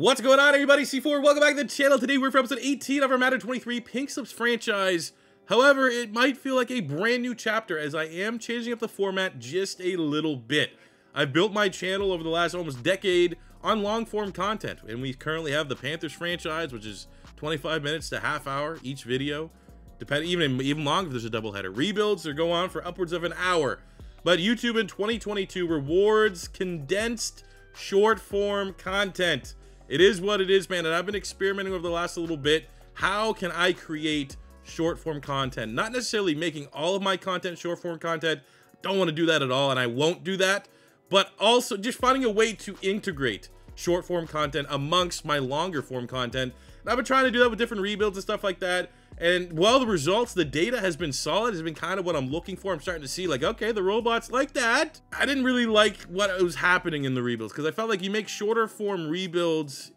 What's going on, everybody? C4, welcome back to the channel. Today we're for episode 18 of our Madden 23 Pink Slips franchise. However, it might feel like a brand new chapter as I am changing up the format just a little bit. I've built my channel over the last almost decade on long-form content, and we currently have the Panthers franchise, which is 25 minutes to half hour each video, depending even longer if there's a doubleheader. Rebuilds that go on for upwards of an hour, but YouTube in 2022 rewards condensed short-form content. It is what it is, man, and I've been experimenting over the last little bit. How can I create short-form content? Not necessarily making all of my content short-form content. Don't want to do that at all, and I won't do that. But also just finding a way to integrate short-form content amongst my longer-form content. And I've been trying to do that with different rebuilds and stuff like that. And while the results, the data has been solid, has been kind of what I'm looking for. I'm starting to see like, okay, the robots like that. I didn't really like what was happening in the rebuilds because I felt like you make shorter form rebuilds.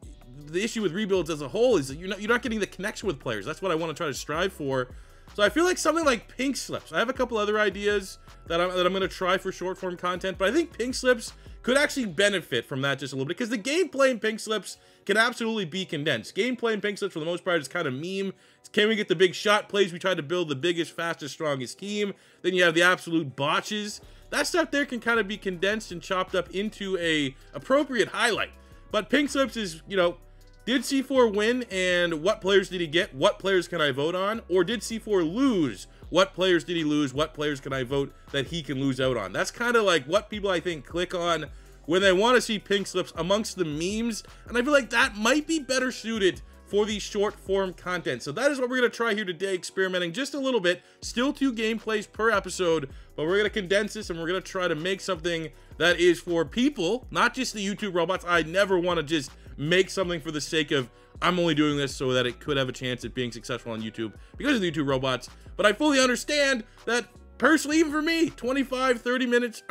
The issue with rebuilds as a whole is that you're not getting the connection with players. That's what I want to try to strive for. So I feel like something like Pink Slips. I have a couple other ideas that I'm going to try for short form content, but I think Pink Slips could actually benefit from that just a little bit because the gameplay in Pink Slips can absolutely be condensed. Gameplay in Pink Slips for the most part is kind of meme. It's, can we get the big shot plays? We try to build the biggest, fastest, strongest team. Then you have the absolute botches. That stuff there can kind of be condensed and chopped up into a appropriate highlight. But Pink Slips is, you know, did C4 win and what players did he get? What players can I vote on? Or did C4 lose? What players did he lose? What players can I vote that he can lose out on? That's kind of like what people I think click on when they want to see Pink Slips amongst the memes. And I feel like that might be better suited for the short form content. So that is what we're going to try here today, experimenting just a little bit. Still 2 gameplays per episode, but we're going to condense this and we're going to try to make something that is for people, not just the YouTube robots. I never want to just make something for the sake of I'm only doing this so that it could have a chance at being successful on YouTube because of the YouTube robots. But I fully understand that personally, even for me, 25-30 minutes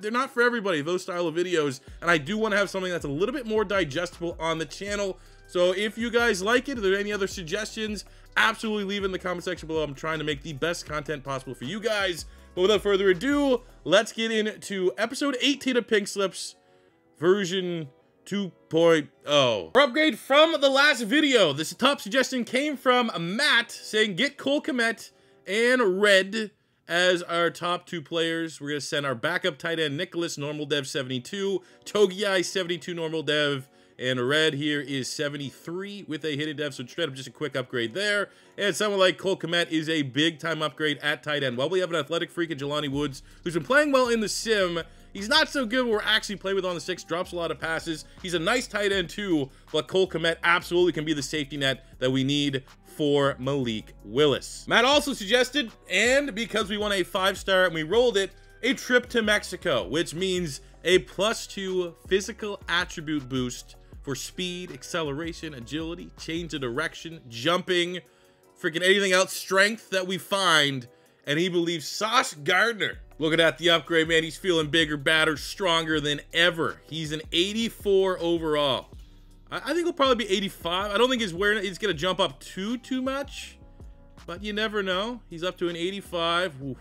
they're not for everybody, those style of videos, and I do want to have something that's a little bit more digestible on the channel. So if you guys like it, if there are any other suggestions, absolutely leave it in the comment section below. I'm trying to make the best content possible for you guys, but without further ado, let's get into episode 18 of Pink Slips version 2.0. Our upgrade from the last video. This top suggestion came from Matt saying get Cole Kmet and Red as our top 2 players. We're going to send our backup tight end Nicholas Normal Dev 72, Togiai 72 Normal Dev, and Red here is 73 with a hidden dev. So straight up just a quick upgrade there. And someone like Cole Kmet is a big time upgrade at tight end. Well, we have an athletic freak in Jelani Woods who's been playing well in the sim. He's not so good when we're actually playing with on the 6, drops a lot of passes. He's a nice tight end too, but Cole Kmet absolutely can be the safety net that we need for Malik Willis. Matt also suggested, and because we won a 5-star and we rolled it, a trip to Mexico, which means a +2 physical attribute boost for speed, acceleration, agility, change of direction, jumping, freaking anything else, strength that we find. And he believes Sauce Gardner. Looking at the upgrade, man, he's feeling bigger, badder, stronger than ever. He's an 84 overall. I think he'll probably be 85. I don't think he's going to jump up too much, but you never know. He's up to an 85. Oof.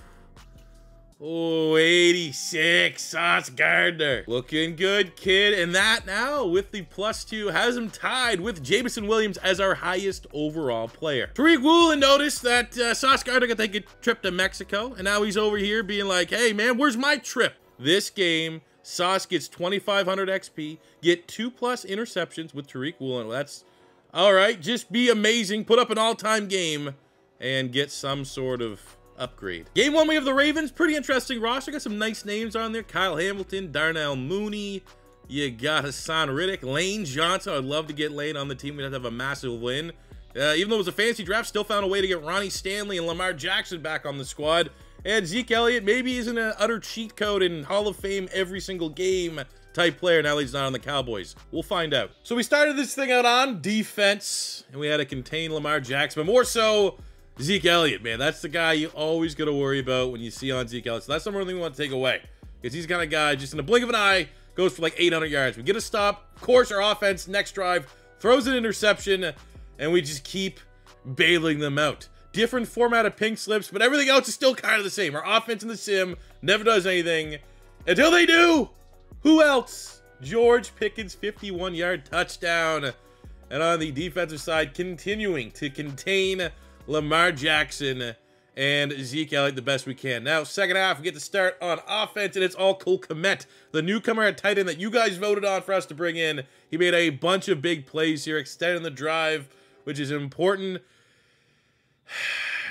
Oh, 86, Sauce Gardner. Looking good, kid. And that now, with the +2, has him tied with Jameson Williams as our highest overall player. Tariq Woolen noticed that Sauce Gardner got to take a trip to Mexico, and now he's over here being like, hey, man, where's my trip? This game, Sauce gets 2,500 XP, get 2+ interceptions with Tariq Woolen. Well, that's all right. Just be amazing, put up an all-time game, and get some sort of upgrade. Game 1, we have the Ravens. Pretty interesting roster. Got some nice names on there. Kyle Hamilton, Darnell Mooney. You got Hassan Riddick, Lane Johnson. I'd love to get Lane on the team. We'd have to have a massive win. Even though it was a fantasy draft, still found a way to get Ronnie Stanley and Lamar Jackson back on the squad. And Zeke Elliott maybe isn't an utter cheat code and Hall of Fame every single game type player. Now he's not on the Cowboys. We'll find out. So we started this thing out on defense, and we had to contain Lamar Jackson, but more so Zeke Elliott, man. That's the guy you always got to worry about when you see on Zeke Elliott. So that's the only thing we want to take away, because he's the kind of guy just in the blink of an eye goes for like 800 yards. We get a stop. Of course, our offense next drive throws an interception, and we just keep bailing them out. Different format of Pink Slips, but everything else is still kind of the same. Our offense in the sim never does anything until they do. Who else George Pickens, 51-yard touchdown. And on the defensive side, continuing to contain Lamar Jackson and Zeke Elliott the best we can. Now, second half, we get to start on offense, and it's all Cole Kmet, the newcomer at tight end that you guys voted on for us to bring in. He made a bunch of big plays here, extending the drive, which is important.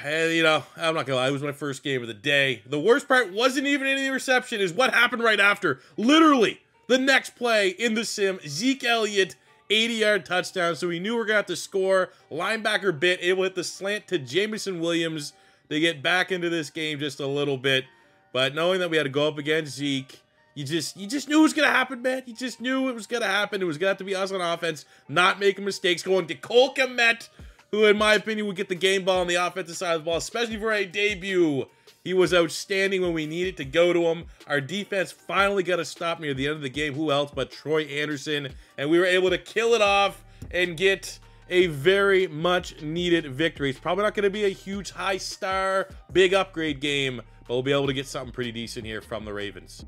And, you know, I'm not gonna lie, it was my first game of the day. The worst part wasn't even any reception, is what happened right after. Literally, the next play in the sim, Zeke Elliott, 80-yard touchdown, so we knew we were going to have to score. Linebacker bit, able to hit the slant to Jameson Williams to get back into this game just a little bit. But knowing that we had to go up against Zeke, you just knew it was going to happen, man. You just knew it was going to happen. It was going to have to be us on offense, not making mistakes, going to Cole Kmet, who, in my opinion, would get the game ball on the offensive side of the ball, especially for a debut. He was outstanding when we needed to go to him. Our defense finally got a stop near the end of the game. Who else but Troy Anderson? And we were able to kill it off and get a very much needed victory. It's probably not going to be a huge high star, big upgrade game, but we'll be able to get something pretty decent here from the Ravens.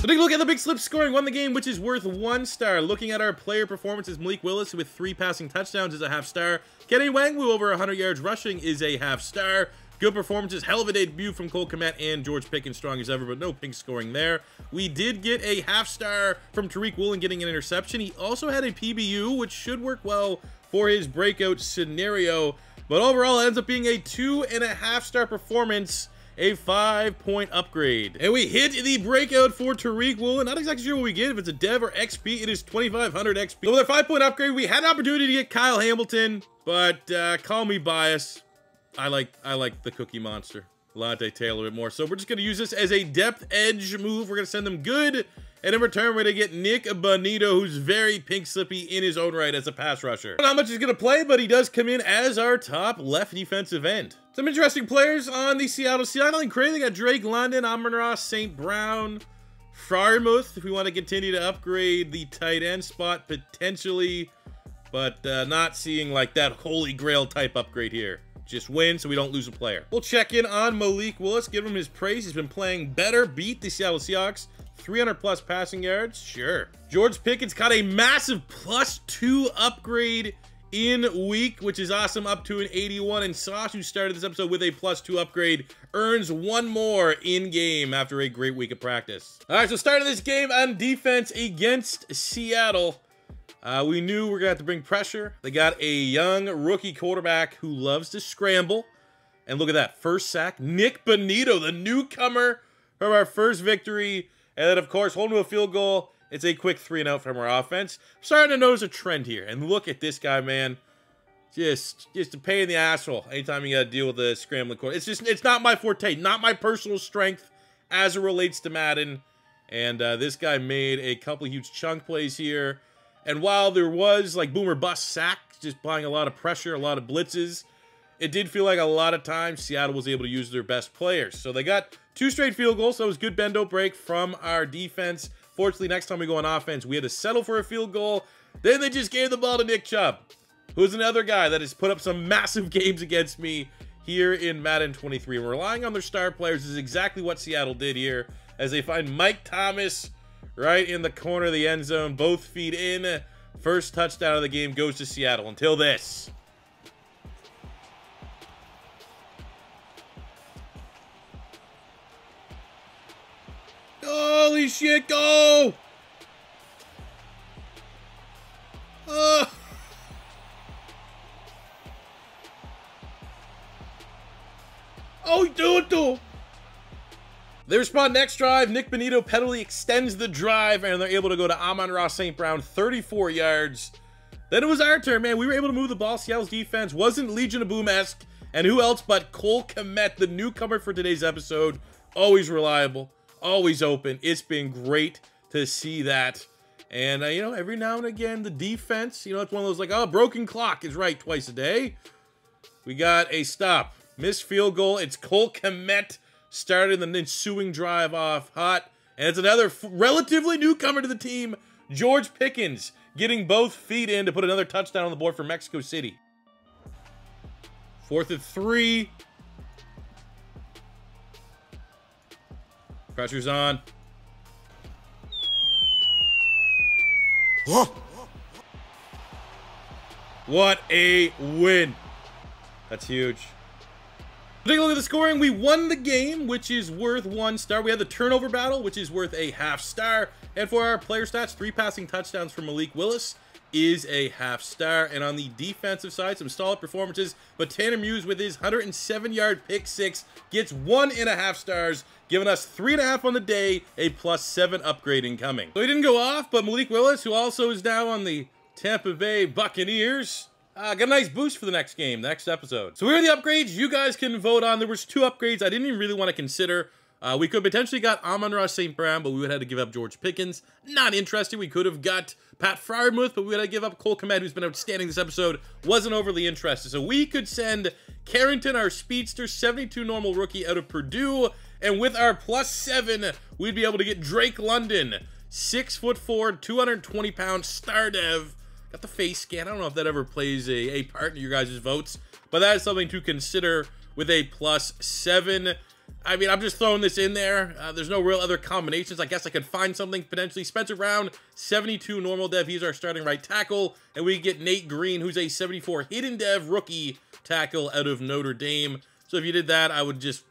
So take a look at the Big Slip scoring. Won the game, which is worth 1 star. Looking at our player performances, Malik Willis with 3 passing touchdowns is a 1/2 star. Kenny Wang with over 100 yards rushing is a 1/2 star. Good performances. Hell of a debut from Cole Kmet and George Pickens, strong as ever, but no pink scoring there. We did get a 1/2 star from Tariq Woolen getting an interception. He also had a PBU, which should work well for his breakout scenario. But overall, it ends up being a 2.5 star performance. A 5-point upgrade. And we hit the breakout for Tariq Woolen. Not exactly sure what we get. If it's a dev or XP, it is 2,500 XP. So with a 5-point upgrade, we had an opportunity to get Kyle Hamilton, but call me biased. I like the Cookie Monster Latte Tail a little bit more. So we're just going to use this as a depth edge move. We're going to send them good. And in return, we're going to get Nick Bonitto, who's very pink slippy in his own right as a pass rusher. Not much he's going to play, but he does come in as our top left defensive end. Some interesting players on the Seattle Seahawks. Nothing crazy. They got Drake London, Amon-Ra St. Brown, Freiermuth, if we want to continue to upgrade the tight end spot potentially, but not seeing like that holy grail type upgrade here. Just win so we don't lose a player. We'll check in on Malik Willis, give him his praise. He's been playing better, beat the Seattle Seahawks. 300 plus passing yards, sure. George Pickens got a massive +2 upgrade in week, which is awesome, up to an 81. And Sauce, who started this episode with a +2 upgrade, earns 1 more in game after a great week of practice. All right, so starting this game on defense against Seattle. We knew we were gonna have to bring pressure. They got a young rookie quarterback who loves to scramble. And look at that, first sack. Nick Bonitto, the newcomer from our first victory. And then, of course, holding to a field goal. It's a quick 3-and-out from our offense. I'm starting to notice a trend here. And look at this guy, man. Just a pain in the asshole anytime you got to deal with a scrambling quarterback. It's not my forte. Not my personal strength as it relates to Madden. And this guy made a couple huge chunk plays here. And while there was, like, boom or bust sacks, just applying a lot of pressure, a lot of blitzes, it did feel like a lot of times Seattle was able to use their best players. So they got 2 straight field goals, so it was good bend-don't break from our defense. Fortunately, next time we go on offense, we had to settle for a field goal. Then they just gave the ball to Nick Chubb, who's another guy that has put up some massive games against me here in Madden 23. Relying on their star players is exactly what Seattle did here as they find Mike Thomas right in the corner of the end zone. Both feet in. First touchdown of the game goes to Seattle until this. Holy shit, go! Oh! Oh, dude! They respond next drive. Nick Bonitto penalty extends the drive, and they're able to go to Amon-Ra St. Brown, 34 yards. Then it was our turn, man. We were able to move the ball. Seattle's defense wasn't Legion of Boom-esque, and who else but Cole Kmet, the newcomer for today's episode. Always reliable, always open. It's been great to see that. And, you know, every now and again, the defense, you know, it's one of those like, oh, broken clock is right twice a day. We got a stop. Missed field goal. It's Cole Kmet. Started the ensuing drive off hot. And it's another relatively newcomer to the team, George Pickens, getting both feet in to put another touchdown on the board for Mexico City. 4th and 3. Pressure's on. Whoa. What a win. That's huge. Take a look at the scoring. We won the game, which is worth 1 star. We had the turnover battle, which is worth a 1/2 star. And for our player stats, 3 passing touchdowns from Malik Willis is a 1/2 star. And on the defensive side, some solid performances, but Tanner Muse with his 107-yard pick six gets 1.5 stars, giving us 3.5 on the day, a +7 upgrade incoming. So he didn't go off, but Malik Willis, who also is now on the Tampa Bay Buccaneers, got a nice boost for the next game, the next episode. So here are the upgrades you guys can vote on. There was 2 upgrades I didn't even really want to consider. We could potentially got Amon-Ra St. Brown, but we would have had to give up George Pickens. Not interesting. We could have got Pat Freiermuth, but we would have to give up Cole Kmet, who's been outstanding this episode. Wasn't overly interested. So we could send Carrington, our speedster, 72 normal rookie out of Purdue. And with our +7, we'd be able to get Drake London, 6'4", 220-pound star dev. Got the face scan. I don't know if that ever plays a part in your guys' votes, but that is something to consider with a +7. I mean, I'm just throwing this in there. There's no real other combinations. I guess I could find something potentially. Spencer Brown, 72 normal dev. He's our starting right tackle. And we get Nate Green, who's a 74 hidden dev rookie tackle out of Notre Dame. So if you did that, I would just,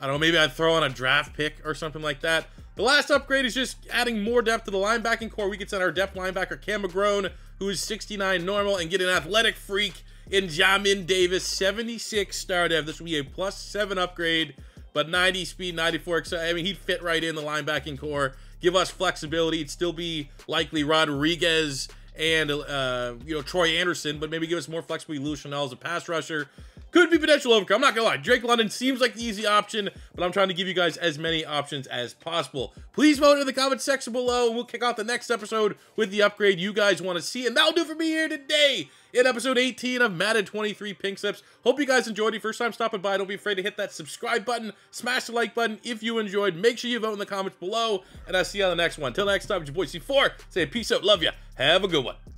I don't know, maybe I'd throw on a draft pick or something like that. The last upgrade is just adding more depth to the linebacking core. We could send our depth linebacker, Cam McGrone, who is 69 normal, and get an athletic freak in Jamin Davis, 76 star dev. This will be a +7 upgrade. But 90 speed, 94, I mean, he'd fit right in the linebacking core. Give us flexibility. It'd still be likely Rodriguez and, you know, Troy Anderson, but maybe give us more flexibility. Lou Chanel as a pass rusher. Could be potential overcome. I'm not going to lie. Drake London seems like the easy option, but I'm trying to give you guys as many options as possible. Please vote in the comment section below, and we'll kick off the next episode with the upgrade you guys want to see. And that'll do for me here today in episode 18 of Madden 23 Pink Slips. Hope you guys enjoyed it. First time stopping by, don't be afraid to hit that subscribe button. Smash the like button if you enjoyed. Make sure you vote in the comments below, and I'll see you on the next one. Till next time, it's your boy C4. Say peace out. Love ya. Have a good one.